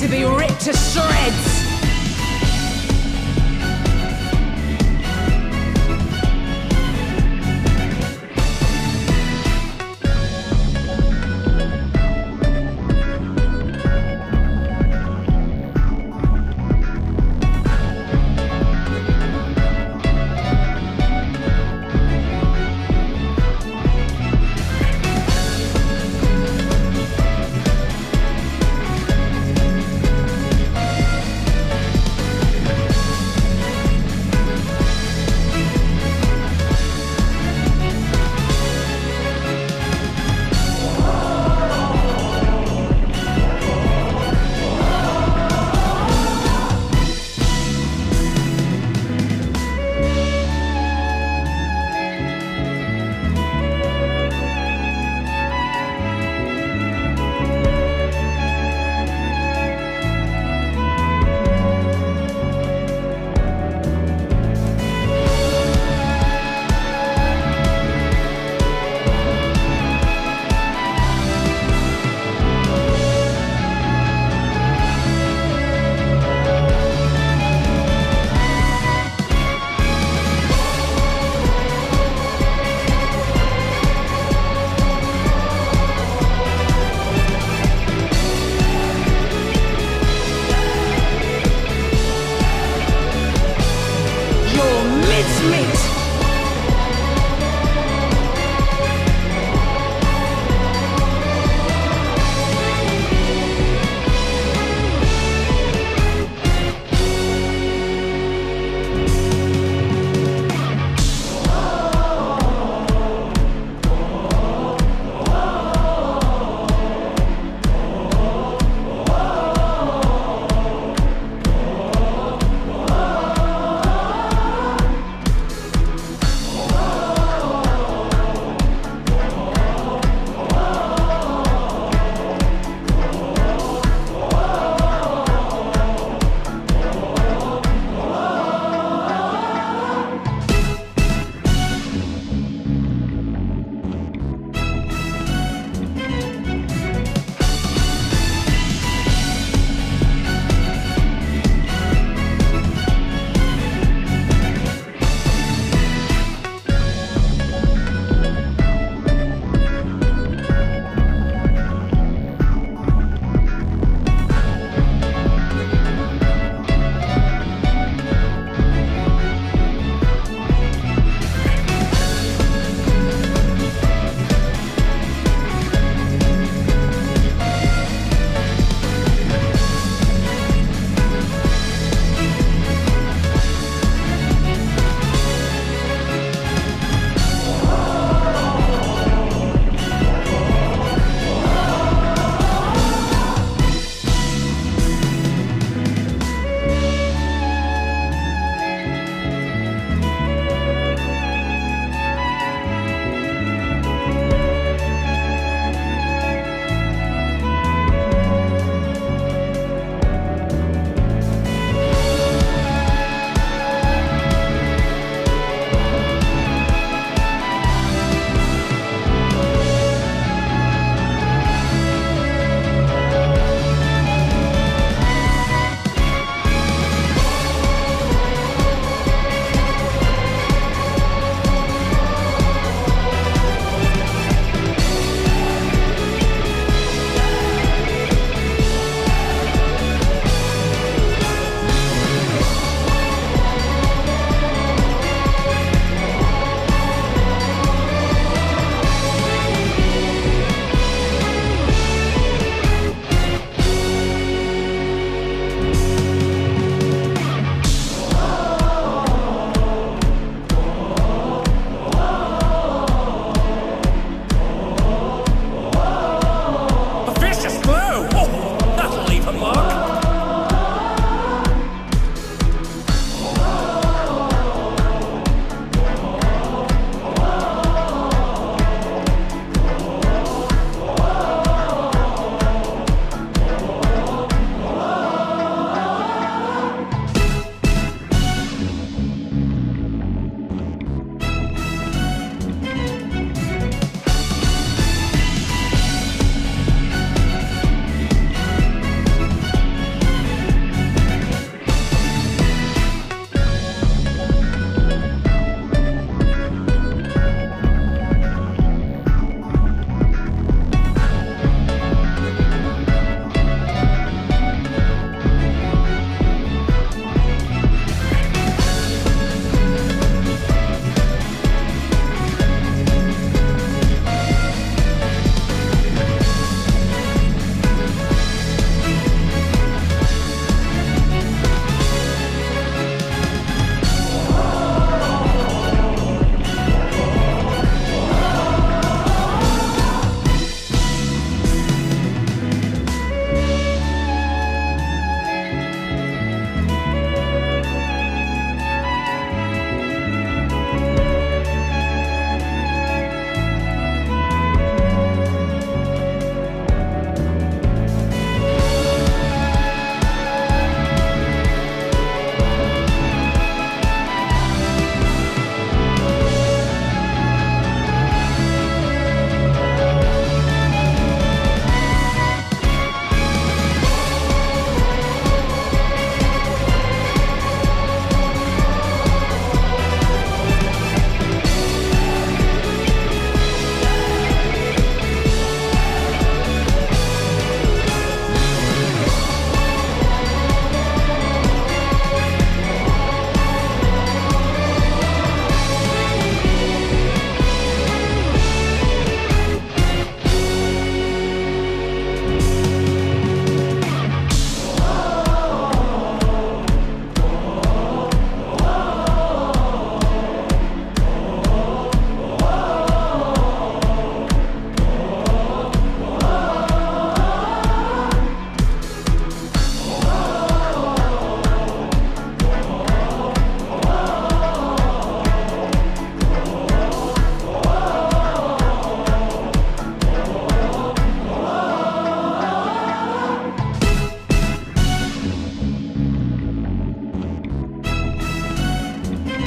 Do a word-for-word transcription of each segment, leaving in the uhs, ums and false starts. to be ripped to shreds.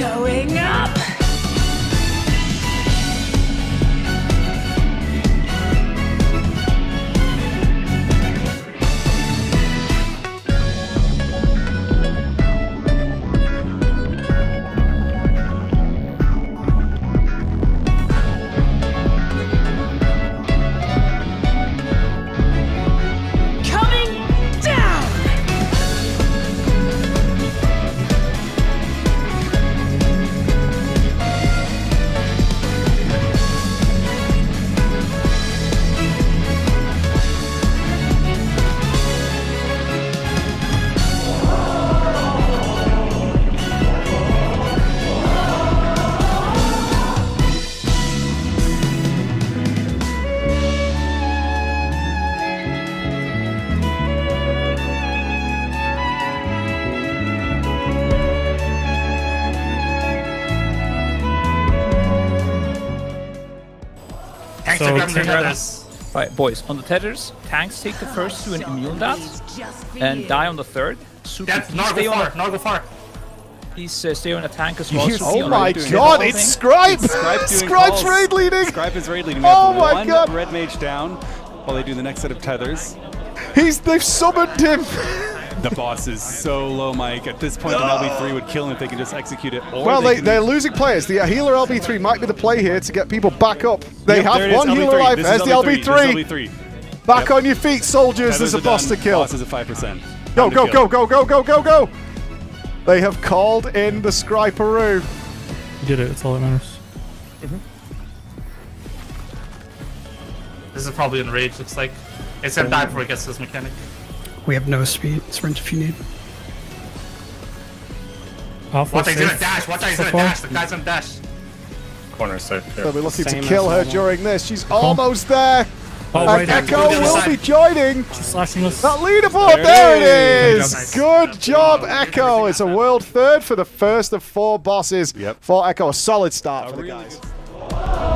going up. So right, boys, on the tethers, tanks take the first two and immune that, and die on the third. Super, yeah, please stay on. Not go far. Please uh, stay on a tank as well. So oh my god, it's Scribe! It's Scribe Scribe's raid leading! Scribe is raid leading. We oh my one god! Red mage down while they do the next set of tethers. He's They've summoned him! The boss is so low, Mike. At this point, no. An L B three would kill him if they can just execute it. Or well, they they, they're losing players. The healer L B three might be the play here to get people back up. They yep, have one healer alive. There's the L B three. L B three. Back yep. on your feet, soldiers. There's a boss to kill. Boss is at five percent. Go, go, go, go, go, go, go, go. They have called in the Scriperoo. You did it. It's all that matters. Mm-hmm. This is probably enraged, looks like. Except die before he gets his mechanic. We have no speed. Sprint if you need. Watch he's gonna dash! Watch he's gonna dash! The guy's gonna dash! Corner's safe. They'll be lucky to kill her during this. She's almost there! And Echo will be joining! That leaderboard! There it is! Good job, Echo! It's a world third for the first of four bosses for Echo. A solid start for the guys.